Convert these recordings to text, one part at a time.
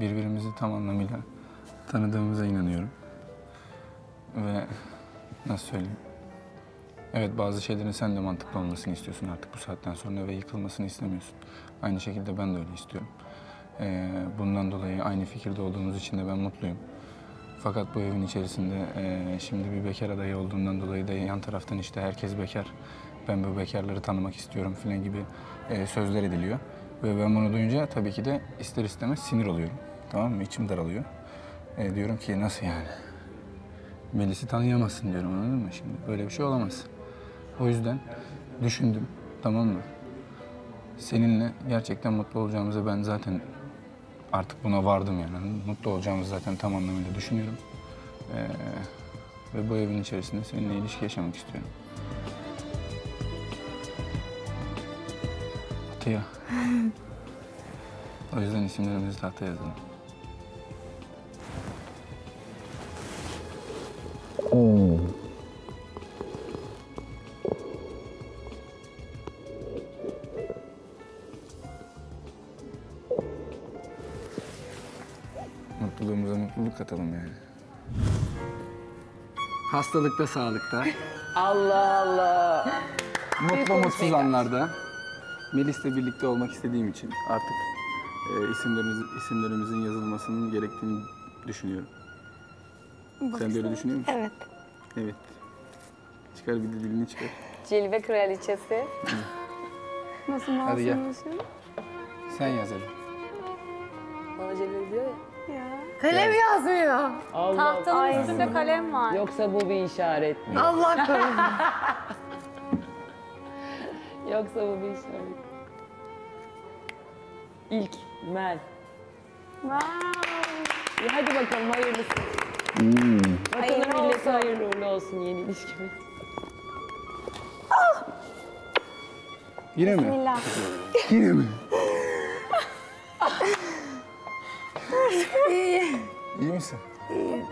birbirimizi tam anlamıyla tanıdığımıza inanıyorum. Ve nasıl söyleyeyim? Evet, bazı şeylerin sen de mantıklı olmasını istiyorsun artık bu saatten sonra ve yıkılmasını istemiyorsun. Aynı şekilde ben de öyle istiyorum. Bundan dolayı aynı fikirde olduğumuz için de ben mutluyum. Fakat bu evin içerisinde şimdi bir bekar adayı olduğundan dolayı da yan taraftan işte herkes bekar, ben bu bekarları tanımak istiyorum filan gibi sözler ediliyor. Ve ben bunu duyunca tabii ki de ister istemez sinir oluyorum. Tamam mı? İçim daralıyor. Diyorum ki nasıl yani? Melis'i tanıyamazsın diyorum, anladın mı şimdi? Böyle bir şey olamaz. O yüzden düşündüm, tamam mı? Seninle gerçekten mutlu olacağımızı ben zaten artık buna vardım yani. Mutlu olacağımızı zaten tam anlamıyla düşünüyorum. Ve bu evin içerisinde seninle ilişki yaşamak istiyorum. Atiye. O yüzden isimlerimizi tahtaya yazalım. Mutluluğumuza mutluluk katalım yani. Hastalıkta, sağlıkta. Allah Allah. Mutlu mutsuz anlarda. Melis'le birlikte olmak istediğim için artık isimlerimizin yazılmasının gerektiğini düşünüyorum. Baksana. Sen böyle düşünüyor musun? Evet. Evet. Çıkar bir de dilini çıkar. Cilve kraliçesi. Nasıl masumlusun? Sen yaz hadi. Bana cilve diyor ya. Kalem yazmıyor. Allah. Tahtanın Allah üstünde Allah. Kalem var. Yoksa bu bir işaret mi? Allah korusun. Yoksa bu bir işaret. İlk Mel. Vay. Hadi bakalım hayırlısı. Bakalım millete hayırlı uğurlu olsun yeni ilişkimiz. Ah! Yine mi? Bismillah. Yine mi? İyi. İyi misin? İyi.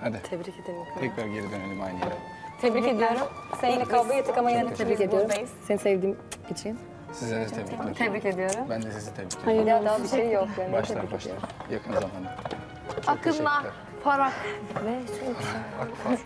Hadi. Tebrik ederim. Tekrar geri dönelim aynı yere. Tebrik ediyorum. Seninle kavga ettik ama yine tebrik ediyorum. Buradayız. Seni sevdiğim için. Size de tebrikler. Tebrik ediyorum. Ben de sizi tebrik ediyorum. Hayır, daha bir şey yok. Yani. Başlar, başlar. Yakın zamanda. Akınla, parak ve...